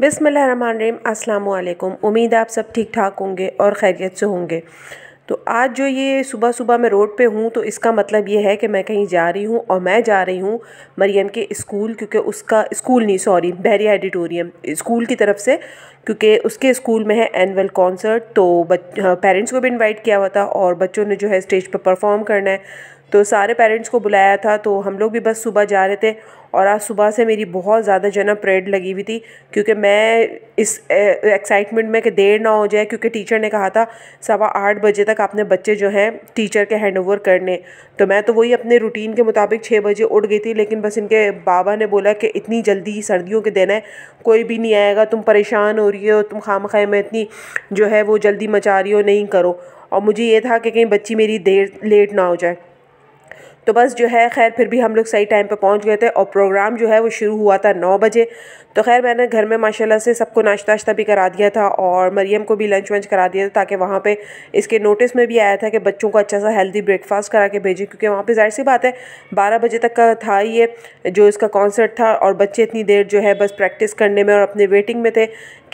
बिस्मिल्लाहिर्रहमानिर्रहीम, अस्सलामु अलैकुम। उम्मीद आप सब ठीक ठाक होंगे और खैरियत से होंगे। तो आज जो ये सुबह सुबह मैं रोड पे हूँ तो इसका मतलब ये है कि मैं कहीं जा रही हूँ और मैं जा रही हूँ मरियम के स्कूल, क्योंकि उसका स्कूल नहीं सॉरी बहरिया एडिटोरियम स्कूल की तरफ से, क्योंकि उसके स्कूल में है एनुअल कॉन्सर्ट। तो पेरेंट्स को भी इन्वाइट किया हुआ था और बच्चों ने जो है स्टेज पर परफॉर्म करना है, तो सारे पेरेंट्स को बुलाया था। तो हम लोग भी बस सुबह जा रहे थे और आज सुबह से मेरी बहुत ज़्यादा जो है ना परेड लगी हुई थी, क्योंकि मैं इस एक्साइटमेंट में कि देर ना हो जाए, क्योंकि टीचर ने कहा था 8:15 बजे तक आपने बच्चे जो हैं टीचर के हैंडओवर करने। तो मैं तो वही अपने रूटीन के मुताबिक 6 बजे उठ गई थी, लेकिन बस इनके बाबा ने बोला कि इतनी जल्दी सर्दियों के दिन है, कोई भी नहीं आएगा, तुम परेशान हो रही हो, तुम खामखाए में इतनी जो है वो जल्दी मचा रही हो, नहीं करो। और मुझे ये था कि कहीं बच्ची मेरी देर लेट ना हो जाए। तो बस जो है खैर फिर भी हम लोग सही टाइम पर पहुंच गए थे और प्रोग्राम जो है वो शुरू हुआ था 9 बजे। तो खैर मैंने घर में माशाल्लाह से सबको नाश्ता वाश्ता भी करा दिया था और मरियम को भी लंच वंच करा दिया था, ताकि वहाँ पे इसके नोटिस में भी आया था कि बच्चों को अच्छा सा हेल्दी ब्रेकफास्ट करा के भेजें, क्योंकि वहाँ पे ज़ाहिर सी बात है 12 बजे तक का था ये जो इसका कॉन्सर्ट था और बच्चे इतनी देर जो है बस प्रैक्टिस करने में और अपने वेटिंग में थे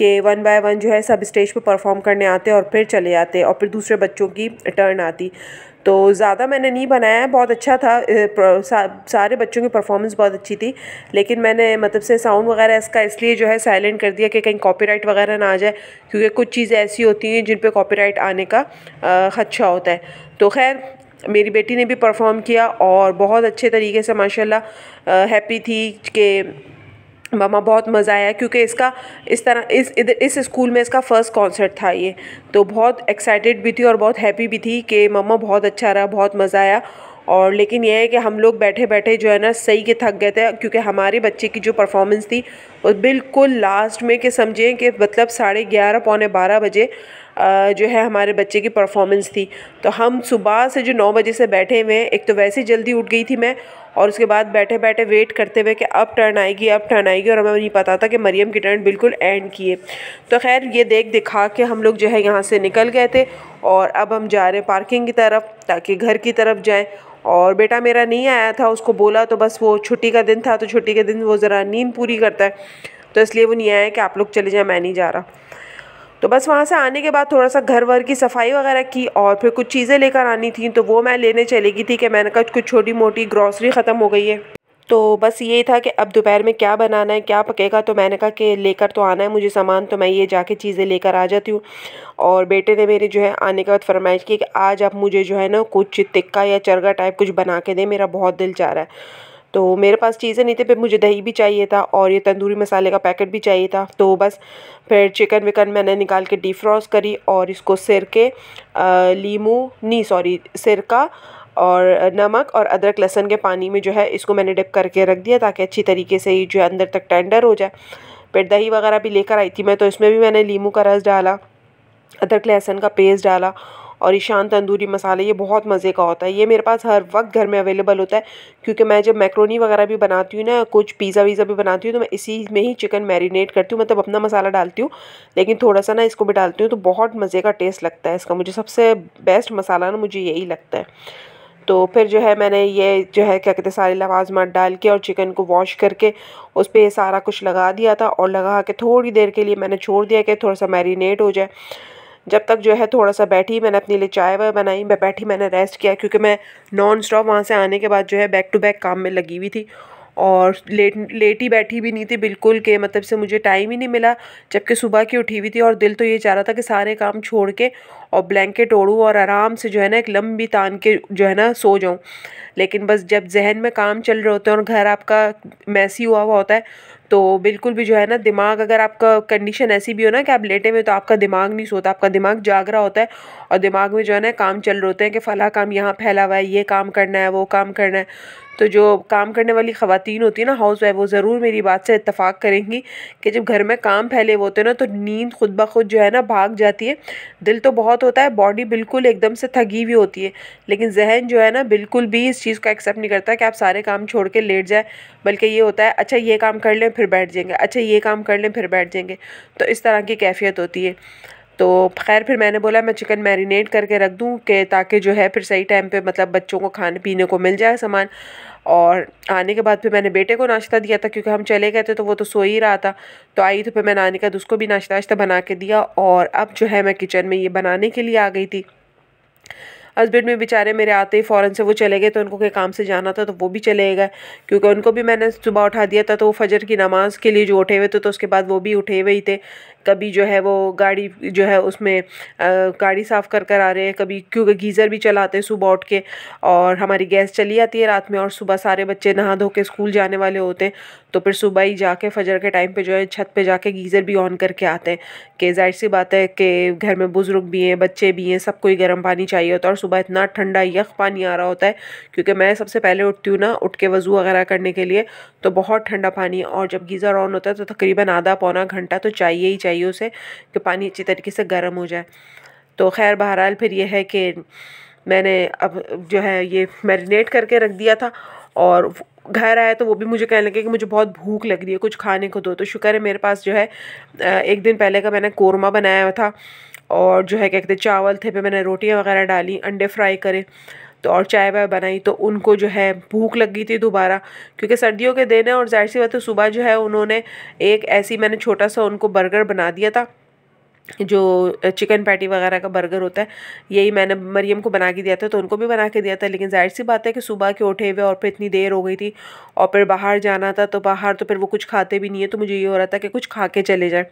कि 1 बाय 1 जो है सब स्टेज पर परफॉर्म करने आते और फिर चले जाते और फिर दूसरे बच्चों की टर्न आती। तो ज़्यादा मैंने नहीं बनाया है, बहुत अच्छा था, सारे बच्चों की परफॉर्मेंस बहुत अच्छी थी, लेकिन मैंने मतलब से साउंड वगैरह इसका इसलिए जो है साइलेंट कर दिया कि कहीं कॉपीराइट वगैरह ना आ जाए, क्योंकि कुछ चीज़ें ऐसी होती हैं जिन पे कॉपीराइट आने का खदशा होता है। तो खैर मेरी बेटी ने भी परफॉर्म किया और बहुत अच्छे तरीके से माशाल्लाह हैप्पी थी कि मामा बहुत मज़ा आया, क्योंकि इसका इस तरह इस स्कूल में इसका फर्स्ट कॉन्सर्ट था ये। तो बहुत एक्साइटेड भी थी और बहुत हैप्पी भी थी कि मामा बहुत अच्छा रहा, बहुत मज़ा आया। और लेकिन यह है कि हम लोग बैठे बैठे जो है ना सही के थक गए थे, क्योंकि हमारे बच्चे की जो परफॉर्मेंस थी वो बिल्कुल लास्ट में कि समझें कि मतलब 11:30 पौने 12 बजे जो है हमारे बच्चे की परफॉर्मेंस थी। तो हम सुबह से जो 9 बजे से बैठे हुए हैं, एक तो वैसे ही जल्दी उठ गई थी मैं, और उसके बाद बैठे बैठे वेट करते हुए कि अब टर्न आएगी और हमें नहीं पता था कि मरियम की टर्न बिल्कुल एंड की है। तो खैर ये देख दिखा के हम लोग जो है यहाँ से निकल गए थे और अब हम जा रहे पार्किंग की तरफ ताकि घर की तरफ जाएँ। और बेटा मेरा नहीं आया था, उसको बोला तो बस वो छुट्टी का दिन था, तो छुट्टी के दिन वो ज़रा नींद पूरी करता है, तो इसलिए वो नहीं आया कि आप लोग चले जाएँ, मैं नहीं जा रहा। तो बस वहाँ से आने के बाद थोड़ा सा घर वर की सफाई वगैरह की और फिर कुछ चीज़ें लेकर आनी थी, तो वो मैं लेने चली गई थी कि मैंने कहा कुछ छोटी मोटी ग्रॉसरी ख़त्म हो गई है। तो बस ये था कि अब दोपहर में क्या बनाना है, क्या पकेगा, तो मैंने कहा कि लेकर तो आना है मुझे सामान, तो मैं ये जाके चीज़ें लेकर आ जाती हूँ। और बेटे ने मेरे जो है आने के बाद फरमाइश की कि आज आप मुझे जो है ना कुछ टिक्का या चरगा टाइप कुछ बना के दें, मेरा बहुत दिल चाह रहा है। तो मेरे पास चीज़ें नहीं थी, फिर मुझे दही भी चाहिए था और ये तंदूरी मसाले का पैकेट भी चाहिए था। तो बस फिर चिकन विकन मैंने निकाल के डिफ्रॉस्ट करी और इसको सिरका और नमक और अदरक लहसुन के पानी में जो है इसको मैंने डिप करके रख दिया ताकि अच्छी तरीके से ये जो है अंदर तक टेंडर हो जाए। फिर दही वगैरह भी लेकर आई थी मैं, तो इसमें भी मैंने नींबू का रस डाला, अदरक लहसुन का पेस्ट डाला और ईशान तंदूरी मसाले, ये बहुत मज़े का होता है, ये मेरे पास हर वक्त घर में अवेलेबल होता है, क्योंकि मैं जब मैक्रोनी वगैरह भी बनाती हूँ ना, कुछ पिज़्ज़ा वीज़ा भी बनाती हूँ, तो मैं इसी में ही चिकन मैरिनेट करती हूँ, मतलब अपना मसाला डालती हूँ लेकिन थोड़ा सा ना इसको भी डालती हूँ, तो बहुत मज़े का टेस्ट लगता है इसका। मुझे सबसे बेस्ट मसाला ना मुझे यही लगता है। तो फिर जो है मैंने ये जो है क्या कहते हैं सारे लवाजमात डाल के और चिकन को वॉश करके उस पर सारा कुछ लगा दिया था और लगा के थोड़ी देर के लिए मैंने छोड़ दिया कि थोड़ा सा मैरिनेट हो जाए। जब तक जो है थोड़ा सा बैठी मैंने अपने लिए चाय वाय बनाई, मैं बैठी मैंने रेस्ट किया, क्योंकि मैं नॉन स्टॉप वहाँ से आने के बाद जो है बैक टू बैक काम में लगी हुई थी और लेटी बैठी भी नहीं थी बिल्कुल, के मतलब से मुझे टाइम ही नहीं मिला, जबकि सुबह की उठी हुई थी और दिल तो ये चाह रहा था कि सारे काम छोड़ के और ब्लैंकेट ओढ़ूँ और आराम से जो है ना एक लंबी तान के जो है ना सो जाऊँ। लेकिन बस जब जहन में काम चल रहे होते हैं और घर आपका मैसी हुआ होता है, तो बिल्कुल भी जो है ना दिमाग, अगर आपका कंडीशन ऐसी भी हो ना कि आप लेटे हुए तो आपका दिमाग नहीं सोता, आपका दिमाग जाग रहा होता है और दिमाग में जो है ना काम चल रहे होते हैं कि फला काम यहाँ फैला हुआ है, ये काम करना है, वो काम करना है। तो जो काम करने वाली ख़वातीन होती है ना, हाउस वाइफ, वो ज़रूर मेरी बात से इत्तेफाक करेंगी कि जब घर में काम फैले हुए होते हैं ना तो नींद खुद ब खुद जो है ना भाग जाती है, दिल तो बहुत होता है, बॉडी बिल्कुल एकदम से थकी हुई होती है, लेकिन जहन जो है ना बिल्कुल भी इस चीज़ का एक्सेप्ट नहीं करता कि आप सारे काम छोड़ के लेट जाए, बल्कि ये होता है अच्छा ये काम कर लें फिर बैठ जाएंगे, अच्छा ये काम कर लें फिर बैठ जाएंगे, तो इस तरह की कैफियत होती है। तो खैर फिर मैंने बोला मैं चिकन मैरिनेट करके रख दूँ कि ताकि जो है फिर सही टाइम पे मतलब बच्चों को खाने पीने को मिल जाए सामान। और आने के बाद फिर मैंने बेटे को नाश्ता दिया था, क्योंकि हम चले गए थे तो वो तो सो ही रहा था। तो आई तो फिर मैंने आने के बाद उसको भी नाश्ता बना के दिया। और अब जो है मैं किचन में ये बनाने के लिए आ गई थी। हस्बैंड में बेचारे मेरे आते ही फ़ौरन से वो चले गए, तो उनको के काम से जाना था तो वो भी चले गए, क्योंकि उनको भी मैंने सुबह उठा दिया था। तो वो फजर की नमाज़ के लिए जो उठे हुए थे तो उसके बाद वो भी उठे हुए ही थे। कभी जो है वो गाड़ी जो है उसमें गाड़ी साफ़ कर कर आ रहे हैं, कभी क्योंकि गीज़र भी चलाते हैं सुबह उठ के, और हमारी गैस चली आती है रात में। और सुबह सारे बच्चे नहा धो के स्कूल जाने वाले होते हैं, तो फिर सुबह ही जाके फजर के टाइम पे जो है छत पे जाके गीज़र भी ऑन करके आते हैं, कि जाहिर सी बात है कि घर में बुज़ुर्ग भी हैं, बच्चे भी हैं, सबको ही गर्म पानी चाहिए होता है। और सुबह इतना ठंडा यख पानी आ रहा होता है, क्योंकि मैं सबसे पहले उठती हूँ ना उठ के वज़ू वगैरह करने के लिए, तो बहुत ठंडा पानी। और जब गीज़र ऑन होता है तो तकरीबन आधा पौना घंटा तो चाहिए ही चाहिए उसे, कि पानी अच्छी तरीके से गर्म हो जाए। तो खैर बहरहाल फिर यह है कि मैंने अब जो है ये मैरिनेट करके रख दिया था। और घर आया तो वो भी मुझे कहने लगे कि मुझे बहुत भूख लग रही है, कुछ खाने को दो। तो शुक्र है मेरे पास जो है एक दिन पहले का मैंने कोरमा बनाया था, और जो है क्या कहते चावल थे पे मैंने रोटियां वगैरह डाली, अंडे फ्राई करे, तो और चाय वाय बनाई। तो उनको जो है भूख लगी थी दोबारा, क्योंकि सर्दियों के दिन है। और जाहिर सी बात है सुबह जो है उन्होंने एक ऐसी मैंने छोटा सा उनको बर्गर बना दिया था, जो चिकन पैटी वगैरह का बर्गर होता है, यही मैंने मरियम को बना के दिया था, तो उनको भी बना के दिया था। लेकिन जाहिर सी बात है कि सुबह के उठे हुए और फिर इतनी देर हो गई थी, और फिर बाहर जाना था, तो बाहर तो फिर वो कुछ खाते भी नहीं है, तो मुझे ये हो रहा था कि कुछ खा के चले जाएँ।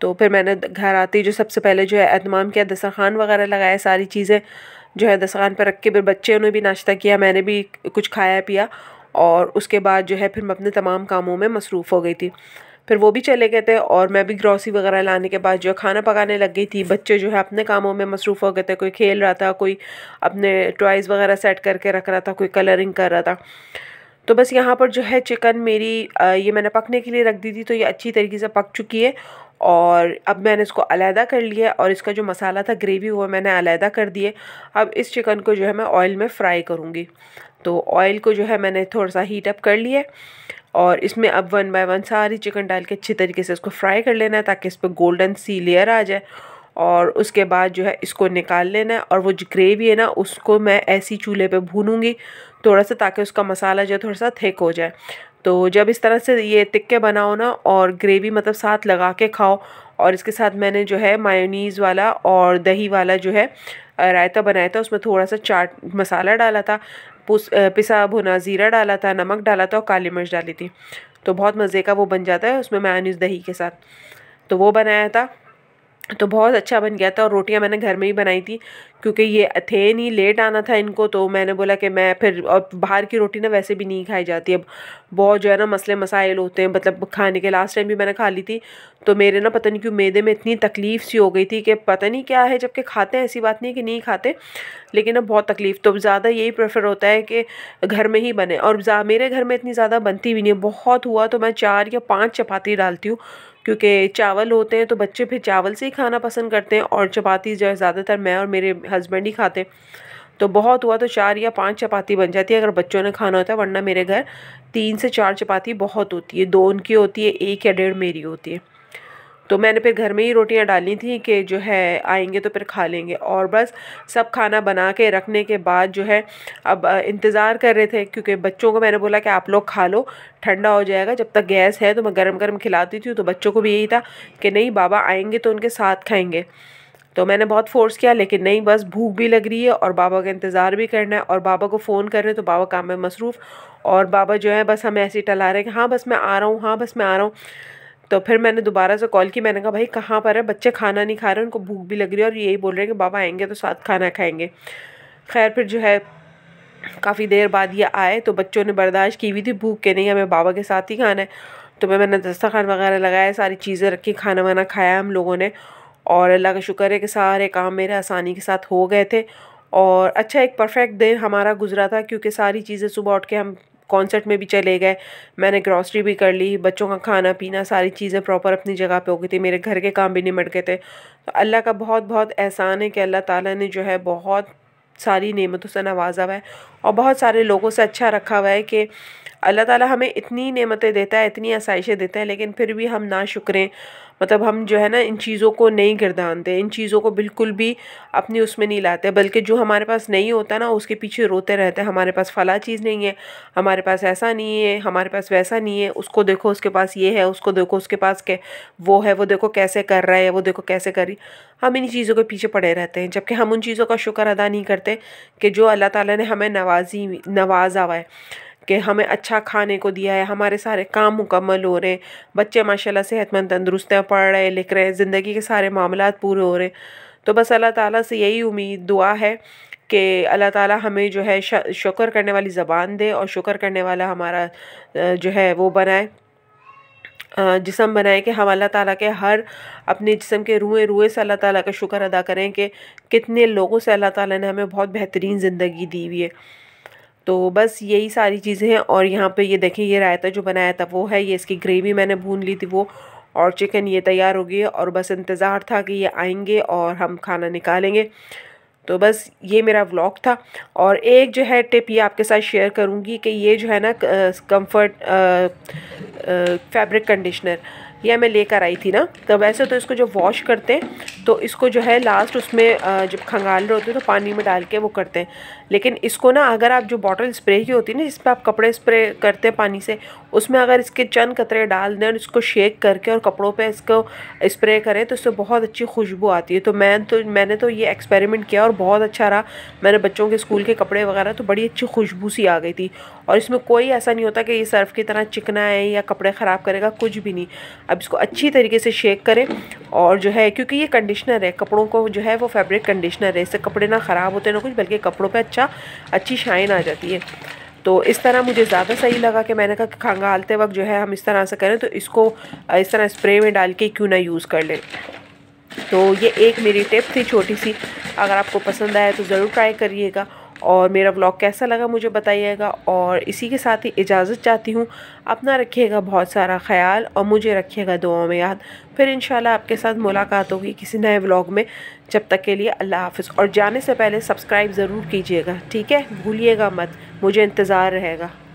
तो फिर मैंने घर आते ही जो सबसे पहले जो है एहतमाम किया, दस्तरखान वगैरह लगाया, सारी चीज़ें जो है दस्तरखान पर रख के, फिर बच्चे ने भी नाश्ता किया, मैंने भी कुछ खाया पिया। और उसके बाद जो है फिर मैं अपने तमाम कामों में मसरूफ़ हो गई थी। फिर वो भी चले गए थे, और मैं भी ग्रॉसरी वगैरह लाने के बाद जो खाना पकाने लग गई थी। बच्चे जो है अपने कामों में मसरूफ़ हो गए थे, कोई खेल रहा था, कोई अपने टॉयज़ वगैरह सेट करके रख रहा था, कोई कलरिंग कर रहा था। तो बस यहाँ पर जो है चिकन मेरी ये मैंने पकने के लिए रख दी थी, तो ये अच्छी तरीके से पक चुकी है। और अब मैंने इसको अलहदा कर लिया, और इसका जो मसाला था ग्रेवी वो मैंने अलहदा कर दिए। अब इस चिकन को जो है मैं ऑयल में फ़्राई करूँगी। तो ऑयल को जो है मैंने थोड़ा सा हीट अप कर लिया, और इसमें अब वन बाय वन सारी चिकन डाल के अच्छी तरीके से इसको फ्राई कर लेना है, ताकि इस पर गोल्डन सी लेयर आ जाए। और उसके बाद जो है इसको निकाल लेना है, और वो जो ग्रेवी है ना उसको मैं ऐसी चूल्हे पे भूनूंगी थोड़ा सा, ताकि उसका मसाला जो है थोड़ा सा थिक हो जाए। तो जब इस तरह से ये तिक्के बनाओ ना, और ग्रेवी मतलब साथ लगा के खाओ। और इसके साथ मैंने जो है मायोनीज़ वाला और दही वाला जो है रायता बनाया था, उसमें थोड़ा सा चाट मसाला डाला था, पिसा भुना ज़ीरा डाला था, नमक डाला था, और काली मिर्च डाली थी। तो बहुत मज़े का वो बन जाता है उसमें मायोनीज़ दही के साथ, तो वो बनाया था, तो बहुत अच्छा बन गया था। और रोटियां मैंने घर में ही बनाई थी, क्योंकि ये थे नहीं, लेट आना था इनको, तो मैंने बोला कि मैं फिर बाहर की रोटी ना वैसे भी नहीं खाई जाती, अब बहुत जो है ना मसले मसाइल होते हैं, मतलब खाने के लास्ट टाइम भी मैंने खा ली थी, तो मेरे ना पता नहीं क्यों मैदे में इतनी तकलीफ़ सी हो गई थी कि पता नहीं क्या है, जबकि खाते हैं, ऐसी बात नहीं कि नहीं खाते, लेकिन अब बहुत तकलीफ़। तो ज़्यादा यही प्रेफर होता है कि घर में ही बने, और मेरे घर में इतनी ज़्यादा बनती भी नहीं है, बहुत हुआ तो मैं 4 या 5 चपाती डालती हूँ, क्योंकि चावल होते हैं तो बच्चे फिर चावल से ही खाना पसंद करते हैं, और चपाती जो है ज़्यादातर मैं और मेरे हस्बैंड ही खाते हैं। तो बहुत हुआ तो 4 या 5 चपाती बन जाती है अगर बच्चों ने खाना होता है, वरना मेरे घर 3 से 4 चपाती बहुत होती है, 2 उनकी होती है, 1 या 1.5 मेरी होती है। तो मैंने फिर घर में ही रोटियां डाली थी कि जो है आएंगे तो फिर खा लेंगे। और बस सब खाना बना के रखने के बाद जो है अब इंतज़ार कर रहे थे, क्योंकि बच्चों को मैंने बोला कि आप लोग खा लो, ठंडा हो जाएगा, जब तक गैस है तो मैं गरम गरम खिलाती थी। तो बच्चों को भी यही था कि नहीं बाबा आएंगे तो उनके साथ खाएंगे। तो मैंने बहुत फोर्स किया, लेकिन नहीं, बस भूख भी लग रही है और बाबा का इंतज़ार भी करना है, और बाबा को फ़ोन कर रहे हैं तो बाबा काम में मसरूफ़, और बाबा जो है बस हमें ऐसे ही टला रहे हैं कि हाँ बस मैं आ रहा हूँ, हाँ बस मैं आ रहा हूँ। तो फिर मैंने दोबारा से कॉल की, मैंने कहा भाई कहाँ पर है, बच्चे खाना नहीं खा रहे, उनको भूख भी लग रही है, और यही बोल रहे हैं कि बाबा आएंगे तो साथ खाना खाएंगे। खैर फिर जो है काफ़ी देर बाद ये आए, तो बच्चों ने बर्दाश्त की हुई थी भूख के, नहीं हमें बाबा के साथ ही खाना है। तो मैंने दस्तरखान वगैरह लगाया, सारी चीज़ें रखी, खाना वाना खाया हम लोगों ने, और अल्लाह का शुक्र है कि सारे काम मेरे आसानी के साथ हो गए थे। और अच्छा एक परफेक्ट दिन हमारा गुजरा था, क्योंकि सारी चीज़ें सुबह उठ के हम कॉन्सर्ट में भी चले गए, मैंने ग्रॉसरी भी कर ली, बच्चों का खाना पीना सारी चीज़ें प्रॉपर अपनी जगह पे हो गई थी, मेरे घर के काम भी निमट गए थे। तो अल्लाह का बहुत बहुत एहसान है कि अल्लाह ताला ने जो है बहुत सारी नेमतों से नवाजा हुआ है, और बहुत सारे लोगों से अच्छा रखा हुआ है कि अल्लाह ताला हमें इतनी नेमतें देता है, इतनी आसाइशें देता है, लेकिन फिर भी हम ना शुक्रें, मतलब हम जो है ना इन चीज़ों को नहीं गिरदानते, इन चीज़ों को बिल्कुल भी अपनी उसमें नहीं लाते, बल्कि जो हमारे पास नहीं होता ना उसके पीछे रोते रहते हैं। हमारे पास फला चीज़ नहीं है, हमारे पास ऐसा नहीं है, हमारे पास वैसा नहीं है, उसको देखो उसके पास ये है, उसको देखो उसके पास वो है, वो देखो कैसे कर रहा है, वो देखो कैसे कर रही। हम इन चीज़ों के पीछे पड़े रहते हैं, जबकि हम उन चीज़ों का शुक्र अदा नहीं करते कि जो अल्लाह ताला ने हमें नवाजा हुआ है, कि हमें अच्छा खाने को दिया है, हमारे सारे काम मुकम्मल हो रहे हैं, बच्चे माशाल्लाह सेहतमंद तंदुरुस्त हैं, पढ़ रहे लिख रहे हैं, ज़िंदगी के सारे मामलात पूरे हो रहे हैं। तो बस अल्लाह ताला से यही उम्मीद दुआ है कि अल्लाह ताला हमें जो है शुक्र करने वाली ज़बान दे और शुक्र करने वाला हमारा जो है वो बनाए, जिस्म बनाए, कि हम अल्लाह ताला के हर अपने जिस्म के रुए रुए से अल्लाह ताला का शुक्र अदा करें कि कितने लोगों से अल्लाह ताला ने हमें बहुत बेहतरीन ज़िंदगी दी हुई है। तो बस यही सारी चीज़ें हैं। और यहाँ पे ये देखें, ये रायता जो बनाया था वो है, ये इसकी ग्रेवी मैंने भून ली थी वो, और चिकन ये तैयार हो गई है, और बस इंतज़ार था कि ये आएंगे और हम खाना निकालेंगे। तो बस ये मेरा व्लॉग था। और एक जो है टिप ये आपके साथ शेयर करूँगी कि ये जो है ना कंफर्ट फैब्रिक कंडीशनर यह मैं लेकर आई थी ना, तो वैसे तो इसको जो वॉश करते हैं तो इसको जो है लास्ट उसमें जब खंगाल रहे होते हैं तो पानी में डाल के वो करते हैं, लेकिन इसको ना अगर आप जो बॉटल स्प्रे की होती है ना जिस पर आप कपड़े स्प्रे करते हैं पानी से, उसमें अगर इसके चंद कतरे डाल दें और इसको शेक करके और कपड़ों पे इसको स्प्रे करें तो इससे बहुत अच्छी खुशबू आती है। तो मैंने तो ये एक्सपेरिमेंट किया और बहुत अच्छा रहा। मैंने बच्चों के स्कूल के कपड़े वगैरह तो बड़ी अच्छी खुशबू सी आ गई थी, और इसमें कोई ऐसा नहीं होता कि ये सर्फ की तरह चिकना है या कपड़े ख़राब करेगा, कुछ भी नहीं। अब इसको अच्छी तरीके से शेक करें, और जो है क्योंकि ये कंडीशनर है कपड़ों को, जो है वो फैब्रिक कंडीशनर है, इससे कपड़े ना ख़राब होते ना कुछ, बल्कि कपड़ों पे अच्छी शाइन आ जाती है। तो इस तरह मुझे ज़्यादा सही लगा कि मैंने कहा खंगालते वक्त जो है हम इस तरह से करें, तो इसको इस तरह स्प्रे में डाल के क्यों ना यूज़ कर लें। तो ये एक मेरी टिप थी छोटी सी, अगर आपको पसंद आया तो ज़रूर ट्राई करिएगा, और मेरा व्लॉग कैसा लगा मुझे बताइएगा। और इसी के साथ ही इजाज़त चाहती हूँ, अपना रखिएगा बहुत सारा ख्याल और मुझे रखिएगा दुआओं में याद। फिर इंशाल्लाह आपके साथ मुलाकात होगी किसी नए व्लॉग में, जब तक के लिए अल्लाह हाफ़िज़। और जाने से पहले सब्सक्राइब ज़रूर कीजिएगा, ठीक है, भूलिएगा मत, मुझे इंतज़ार रहेगा।